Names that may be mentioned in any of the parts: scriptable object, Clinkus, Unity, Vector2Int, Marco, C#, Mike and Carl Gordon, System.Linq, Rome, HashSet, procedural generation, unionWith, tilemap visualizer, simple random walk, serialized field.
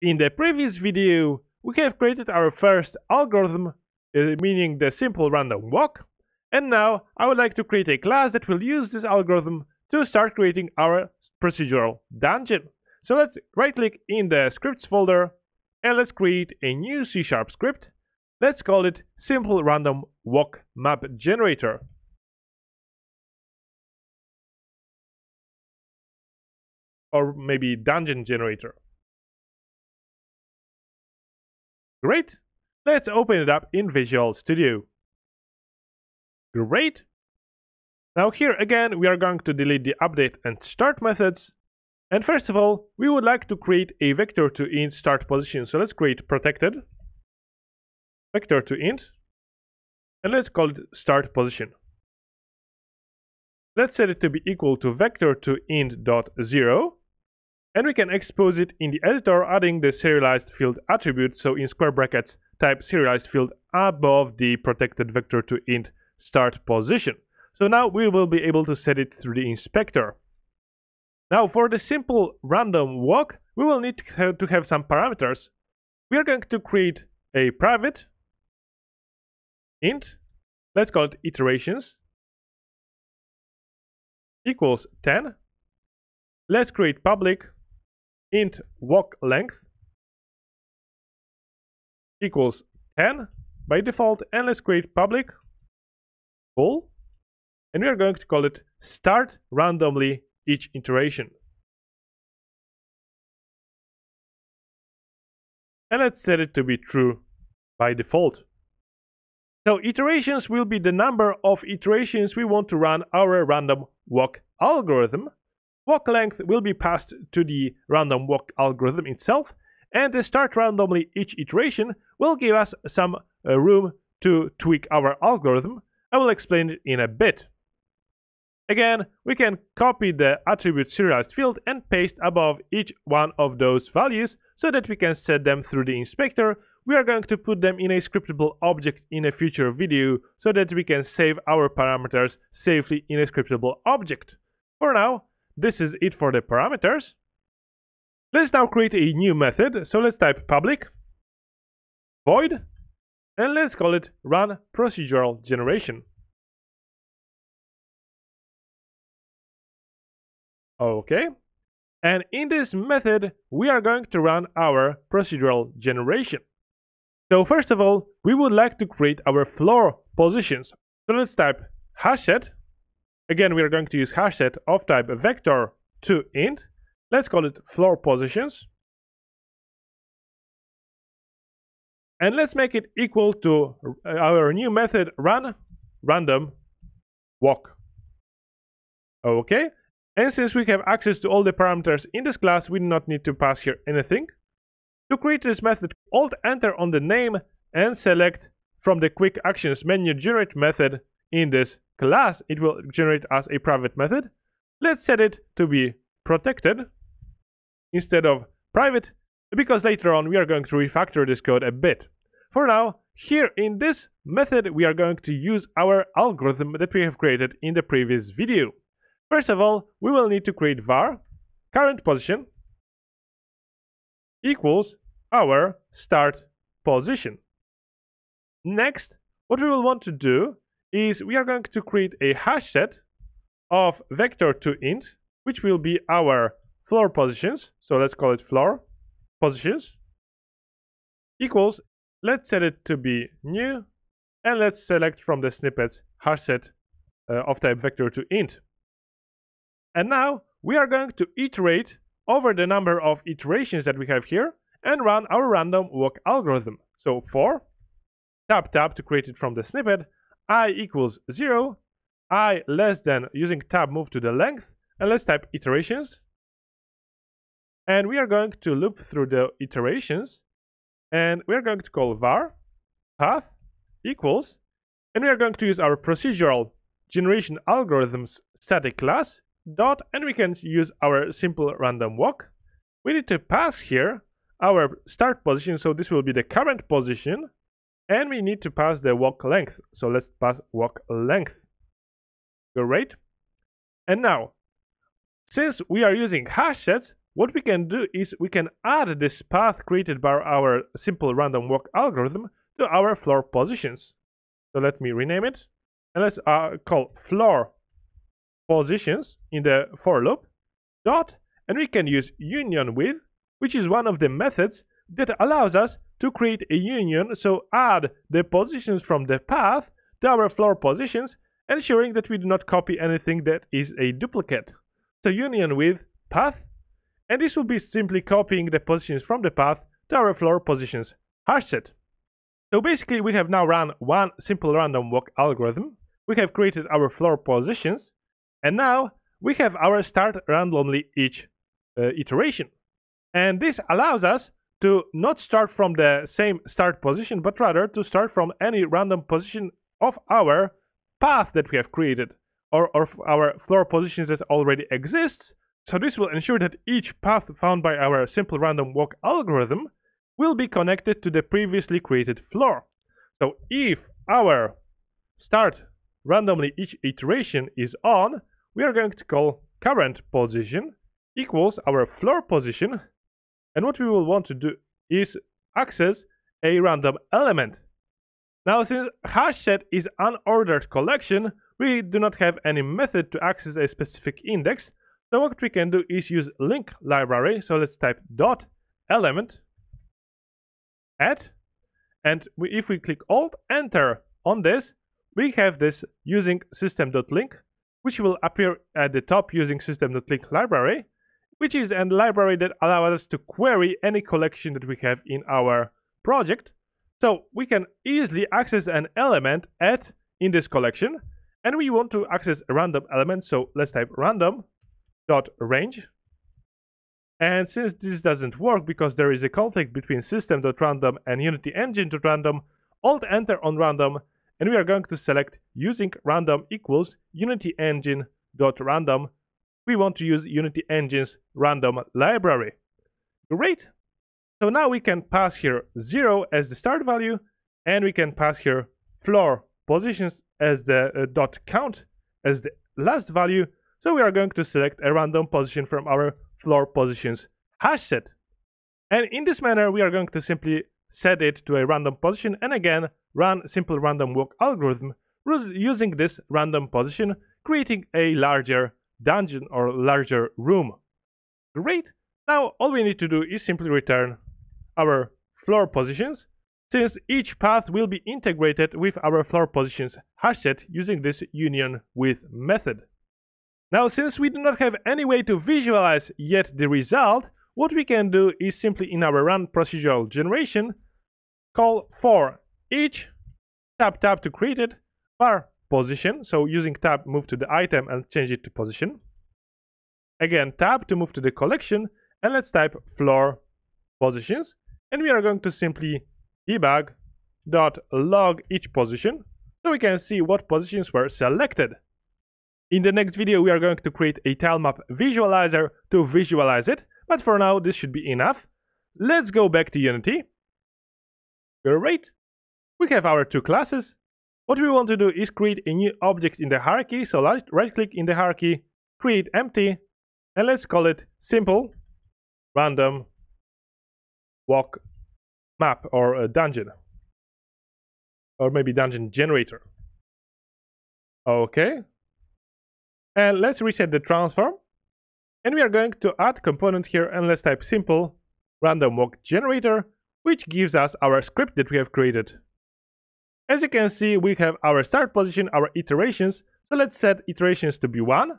In the previous video, we have created our first algorithm, meaning the simple random walk, and now I would like to create a class that will use this algorithm to start creating our procedural dungeon. So let's right click in the scripts folder and let's create a new C# script. Let's call it simple random walk map generator. Or maybe dungeon generator. Great! Let's open it up in Visual Studio. Great! Now here again we are going to delete the update and start methods. And first of all, we would like to create a Vector2Int start position. So let's create protected Vector2Int and let's call it start position. Let's set it to be equal to Vector2Int.0. And we can expose it in the editor adding the serialized field attribute. So in square brackets, type serialized field above the protected Vector2Int start position. So now we will be able to set it through the inspector. Now for the simple random walk, we will need to have some parameters. We are going to create a private int. Let's call it iterations equals 10. Let's create public int walk length equals 10 by default, and let's create public bool, and we are going to call it start randomly each iteration, and let's set it to be true by default. So iterations will be the number of iterations we want to run our random walk algorithm. Walk length will be passed to the random walk algorithm itself, and the start randomly each iteration will give us some room to tweak our algorithm. I will explain it in a bit. Again, we can copy the attribute serialized field and paste above each one of those values so that we can set them through the inspector. We are going to put them in a scriptable object in a future video so that we can save our parameters safely in a scriptable object. For now, this is it for the parameters. Let's now create a new method. So let's type public void and let's call it run procedural generation. Okay. And in this method, we are going to run our procedural generation. So first of all, we would like to create our floor positions. So let's type HashSet. Again, we are going to use HashSet of type Vector2Int. Let's call it floor positions. And let's make it equal to our new method run random walk. Okay. And since we have access to all the parameters in this class, we do not need to pass here anything. To create this method, Alt-Enter on the name and select from the quick actions menu generate method in this class. It will generate us a private method. Let's set it to be protected instead of private, because later on we are going to refactor this code a bit. For now, here in this method, we are going to use our algorithm that we have created in the previous video. First of all, we will need to create var current position equals our start position. Next, what we will want to do is we are going to create a hash set of Vector2Int, which will be our floor positions. So let's call it floor positions equals, let's set it to be new, and let's select from the snippets hash set of type Vector2Int. And now we are going to iterate over the number of iterations that we have here and run our random walk algorithm. So for tap tab to create it from the snippet, I equals 0, I less than, using tab move to the length, and let's type iterations. And we are going to loop through the iterations, and we are going to call var path equals, and we are going to use our procedural generation algorithms static class dot, and we can use our simple random walk. We need to pass here our start position, so this will be the current position, and we need to pass the walk length, so let's pass walk length. Great. And now, since we are using hash sets, What we can do is we can add this path created by our simple random walk algorithm to our floor positions. So let me rename it, and let's call floor positions in the for loop dot, and we can use unionWith, which is one of the methods that allows us to create a union, so add the positions from the path to our floor positions, ensuring that we do not copy anything that is a duplicate. So unionWith path, and this will be simply copying the positions from the path to our floor positions hashset. So basically we have now run one simple random walk algorithm, we have created our floor positions, and now we have our start randomly each iteration. And this allows us to not start from the same start position, but rather to start from any random position of our path that we have created, or of our floor positions that already exists. So this will ensure that each path found by our simple random walk algorithm will be connected to the previously created floor. So if our start randomly each iteration is on, we are going to call current position equals our floor position, and what we will want to do is access a random element. Now, since HashSet is unordered collection, we do not have any method to access a specific index. So what we can do is use link library. So let's type dot element add, and if we click Alt Enter on this, we have this using System.Linq, which will appear at the top using System.Linq library, which is a library that allows us to query any collection that we have in our project. So we can easily access an element at in this collection, and we want to access a random element. So let's type random.range. And since this doesn't work because there is a conflict between system.random and Unity engine.random, Alt Enter on random, and we are going to select using random equals Unity engine.random. We want to use Unity Engine's random library. Great. So now we can pass here 0 as the start value, and we can pass here floor positions as the dot count as the last value. So we are going to select a random position from our floor positions hashset. And in this manner, we are going to simply set it to a random position, and again run simple random walk algorithm using this random position, creating a larger dungeon or larger room. Great. Now all we need to do is simply return our floor positions, since each path will be integrated with our floor positions hashset using this unionWith method. Now, since we do not have any way to visualize yet the result, what we can do is simply in our run procedural generation call for each tab to create it bar position, so using tab move to the item and change it to position, again tab to move to the collection, and let's type floor positions, and we are going to simply debug.log each position so we can see what positions were selected. In the next video we are going to create a tilemap visualizer to visualize it, but for now this should be enough. Let's go back to Unity. Great, we have our two classes. What we want to do is create a new object in the hierarchy, so right click in the hierarchy, create empty, and let's call it simple random walk map or a dungeon, or maybe dungeon generator. Okay, and let's reset the transform, and we are going to add component here, and let's type simple random walk generator, which gives us our script that we have created. As you can see, we have our start position, our iterations, so let's set iterations to be 1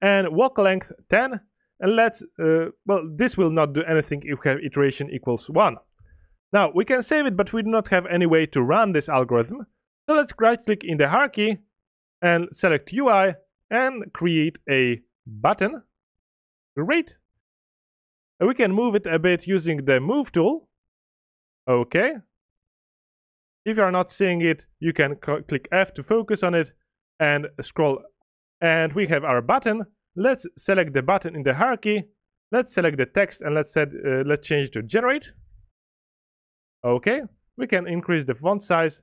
and walk length 10, and let's well, this will not do anything if we have iteration equals 1. Now we can save it, but we do not have any way to run this algorithm, so let's right click in the hierarchy and select UI and create a button. Great, and we can move it a bit using the move tool. Okay, if you are not seeing it, you can click F to focus on it and scroll, and we have our button. Let's select the button in the hierarchy, let's select the text, and let's change it to generate. Okay, we can increase the font size,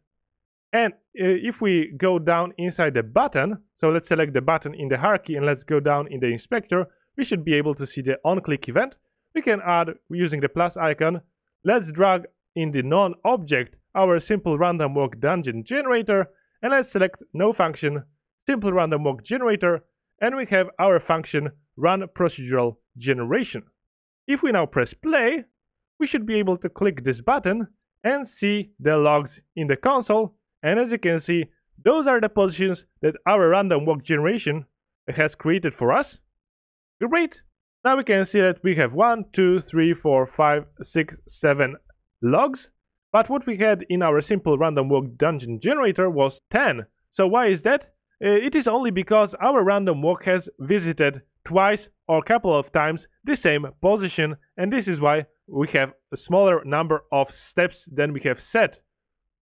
and if we go down inside the button, so let's select the button in the hierarchy and let's go down in the inspector, we should be able to see the on click event, we can add using the plus icon. Let's drag in the non-object our simple random walk dungeon generator, and let's select no function, simple random walk generator, and we have our function run procedural generation. If we now press play, we should be able to click this button and see the logs in the console, and as you can see, those are the positions that our random walk generation has created for us. Great! Now we can see that we have 1, 2, 3, 4, 5, 6, 7 logs, but what we had in our simple random walk dungeon generator was 10. So why is that? It is only because our random walk has visited twice or a couple of times the same position, and this is why we have a smaller number of steps than we have set.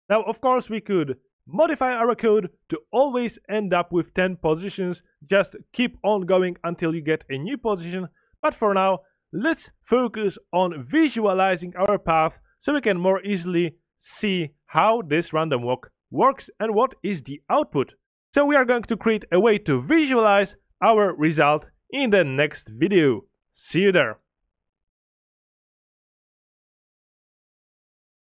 Now, of course, we could modify our code to always end up with 10 positions. Just keep on going until you get a new position. But for now, let's focus on visualizing our path so we can more easily see how this random walk works and what is the output. So we are going to create a way to visualize our result in the next video. See you there.